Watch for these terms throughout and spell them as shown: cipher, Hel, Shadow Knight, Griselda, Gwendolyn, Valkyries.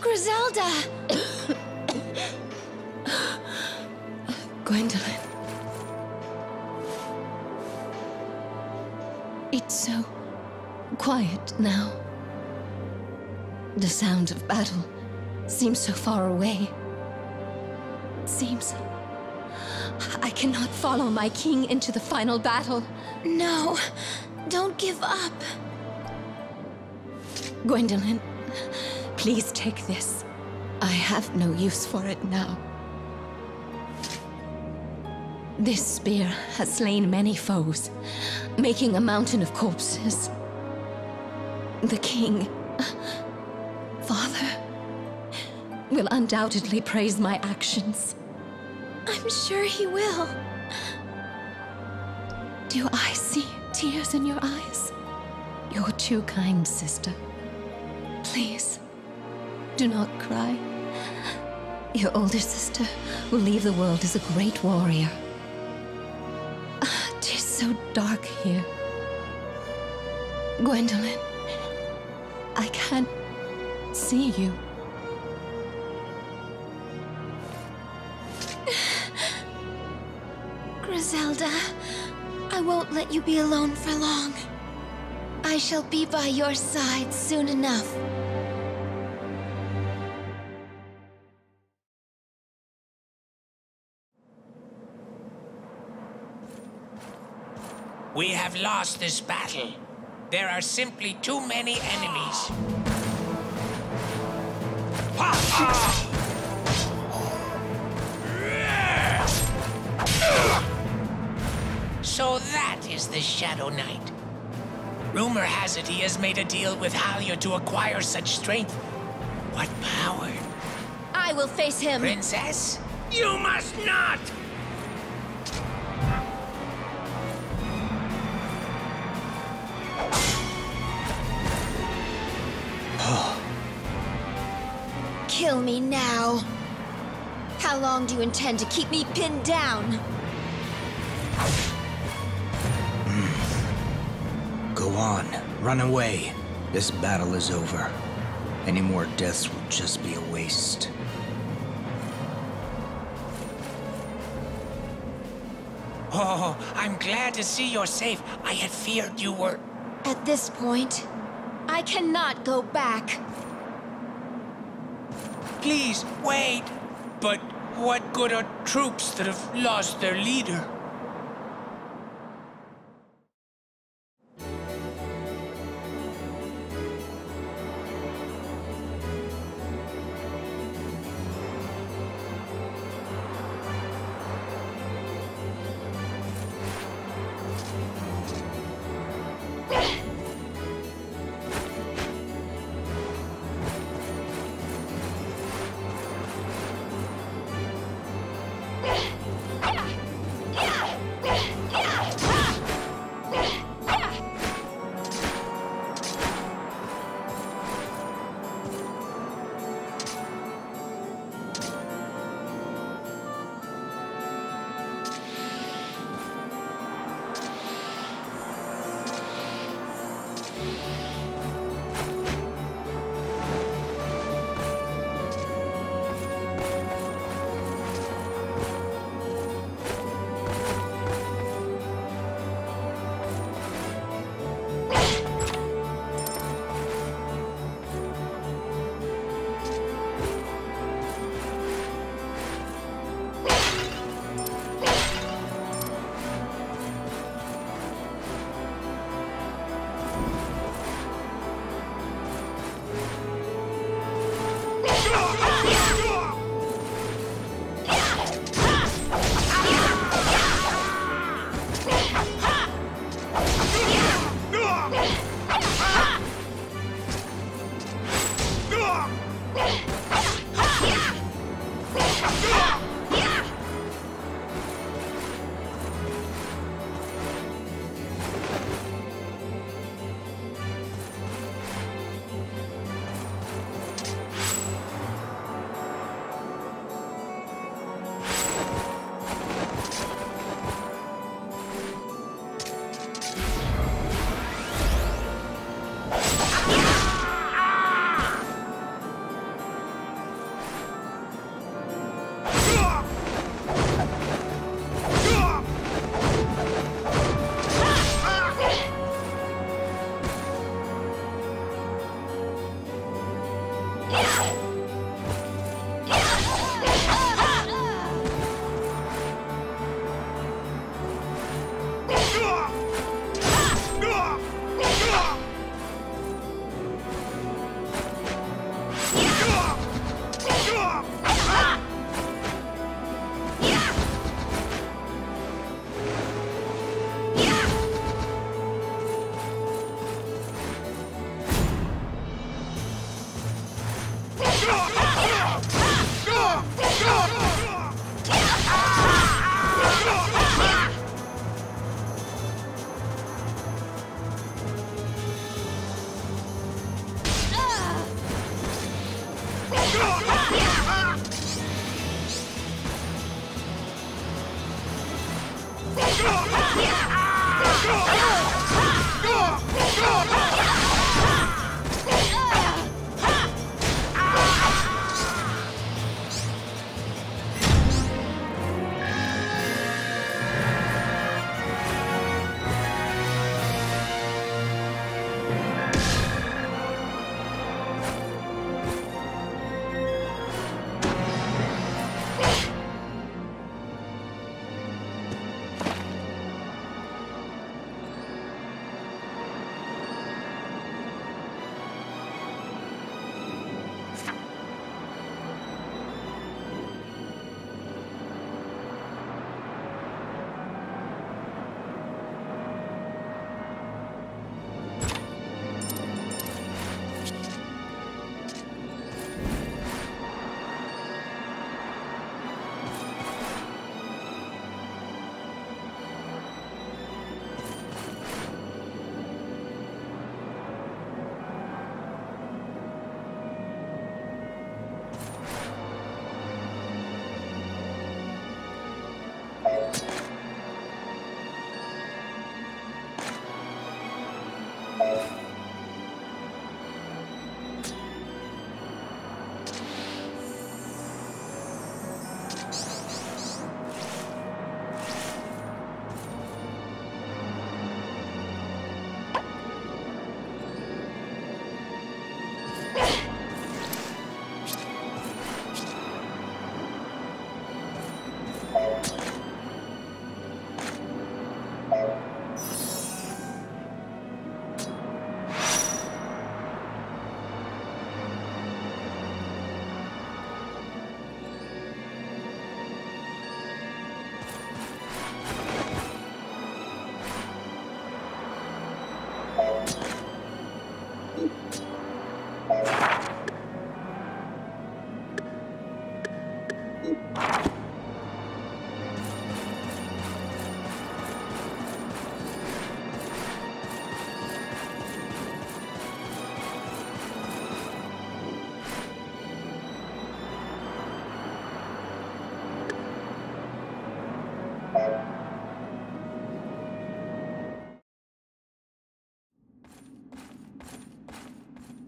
Griselda! Gwendolyn. It's so quiet now. The sound of battle seems so far away. Seems I cannot follow my king into the final battle. No, don't give up. Gwendolyn. Please take this. I have no use for it now. This spear has slain many foes, making a mountain of corpses. The king, father, will undoubtedly praise my actions. I'm sure he will. Do I see tears in your eyes? You're too kind, sister. Please. Do not cry. Your older sister will leave the world as a great warrior. 'Tis so dark here. Gwendolyn, I can't see you. Griselda, I won't let you be alone for long. I shall be by your side soon enough. We have lost this battle. There are simply too many enemies. So that is the Shadow Knight. Rumor has it he has made a deal with Hel to acquire such strength. What power! I will face him. Princess? You must not! Kill me now. How long do you intend to keep me pinned down? Go on, run away. This battle is over. Any more deaths will just be a waste. Oh, I'm glad to see you're safe. I had feared you were... At this point, I cannot go back. Please, wait! But what good are troops that have lost their leader? Yeah!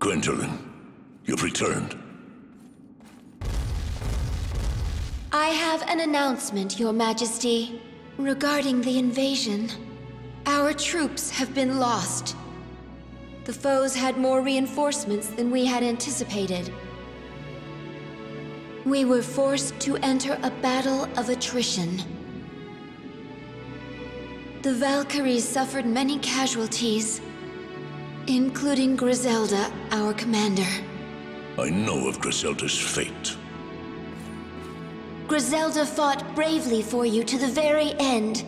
Gwendolyn, you've returned. I have an announcement, Your Majesty, regarding the invasion. Our troops have been lost. The foes had more reinforcements than we had anticipated. We were forced to enter a battle of attrition. The Valkyries suffered many casualties, including Griselda, our commander. I know of Griselda's fate. Griselda fought bravely for you to the very end.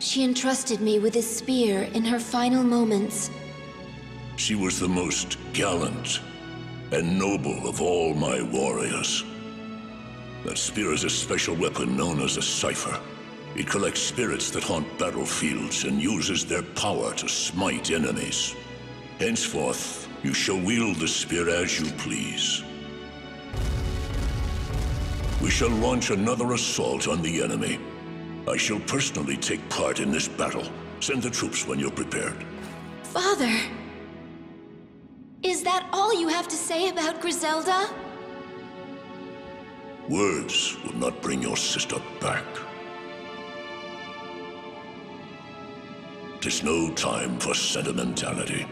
She entrusted me with this spear in her final moments. She was the most gallant and noble of all my warriors. That spear is a special weapon known as a cipher. It collects spirits that haunt battlefields and uses their power to smite enemies. Henceforth, you shall wield the spear as you please. We shall launch another assault on the enemy. I shall personally take part in this battle. Send the troops when you're prepared. Father! Is that all you have to say about Griselda? Words will not bring your sister back. 'Tis no time for sentimentality.